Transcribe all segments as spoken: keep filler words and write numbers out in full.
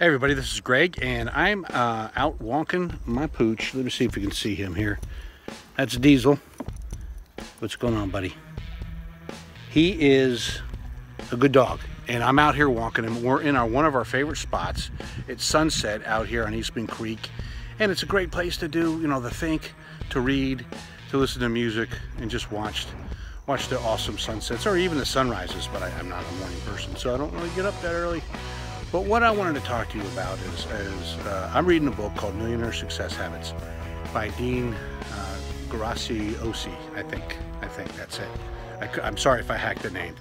Hey everybody, this is Greg, and I'm uh, out walking my pooch. Let me see if you can see him here. That's Diesel. What's going on, buddy? He is a good dog, and I'm out here walking him. We're in our one of our favorite spots. It's sunset out here on Eastman Creek, and it's a great place to do, you know, to think, to read, to listen to music, and just watch watch the awesome sunsets, or even the sunrises, but I, I'm not a morning person, so I don't really get up that early. But what I wanted to talk to you about is, is uh, I'm reading a book called Millionaire Success Habits by Dean uh, Graziosi, I think. I think that's it. I, I'm sorry if I hacked the name.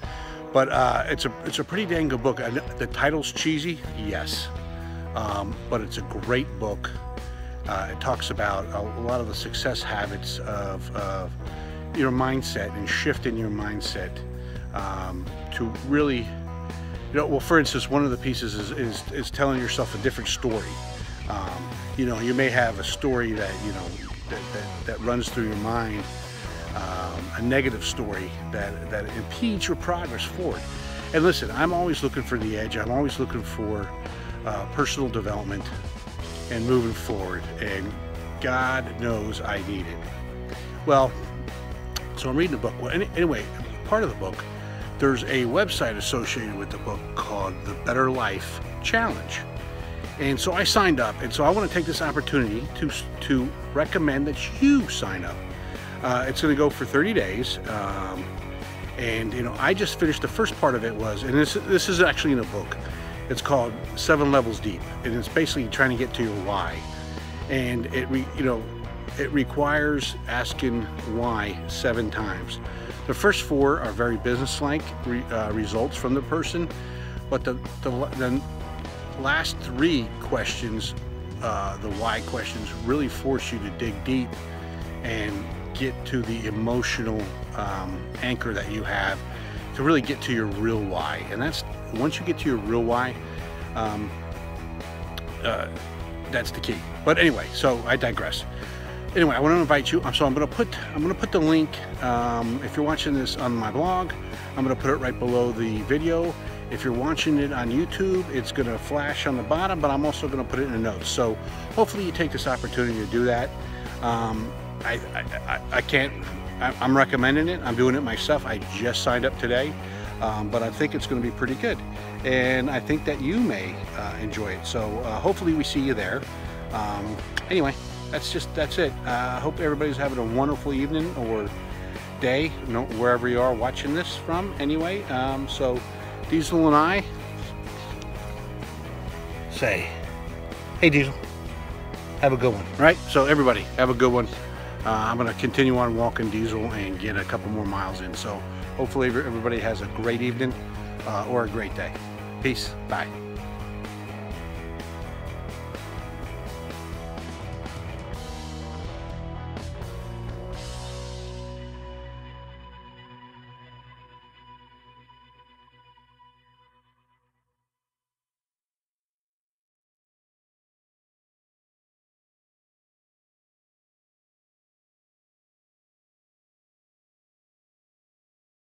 But uh, it's, a, it's a pretty dang good book. The title's cheesy, yes. Um, but it's a great book. Uh, it talks about a lot of the success habits of, of your mindset and shifting your mindset um, to really... You know, well, for instance, one of the pieces is, is, is telling yourself a different story. Um, you know, you may have a story that, you know, that, that, that runs through your mind, um, a negative story that, that impedes your progress forward. And listen, I'm always looking for the edge. I'm always looking for uh, personal development and moving forward. And God knows I need it. Well, so I'm reading a book. Well, any, anyway, part of the book, there's a website associated with the book called The Better Life Challenge. And so I signed up, and so I want to take this opportunity to, to recommend that you sign up. Uh, it's going to go for thirty days. Um, and, you know, I just finished the first part of it was, and this, this is actually in a book. It's called Seven Levels Deep, and it's basically trying to get to your why. And it, re, you know, it requires asking why seven times. The first four are very business-like re, uh, results from the person, but the, the, the last three questions, uh, the why questions, really force you to dig deep and get to the emotional um, anchor that you have to really get to your real why. And that's, once you get to your real why, um, uh, that's the key. But anyway, so I digress. Anyway, I want to invite you. So I'm going to put I'm going to put the link. Um, if you're watching this on my blog, I'm going to put it right below the video. If you're watching it on YouTube, it's going to flash on the bottom. But I'm also going to put it in the notes. So hopefully you take this opportunity to do that. Um, I, I I can't. I'm recommending it. I'm doing it myself. I just signed up today, um, but I think it's going to be pretty good, and I think that you may uh, enjoy it. So uh, hopefully we see you there. Um, anyway. That's just, that's it. I uh, hope everybody's having a wonderful evening or day, you know, wherever you are watching this from anyway. Um, so Diesel and I say, hey Diesel, have a good one, right? So everybody, have a good one. Uh, I'm gonna continue on walking Diesel and get a couple more miles in. So hopefully everybody has a great evening uh, or a great day. Peace, bye.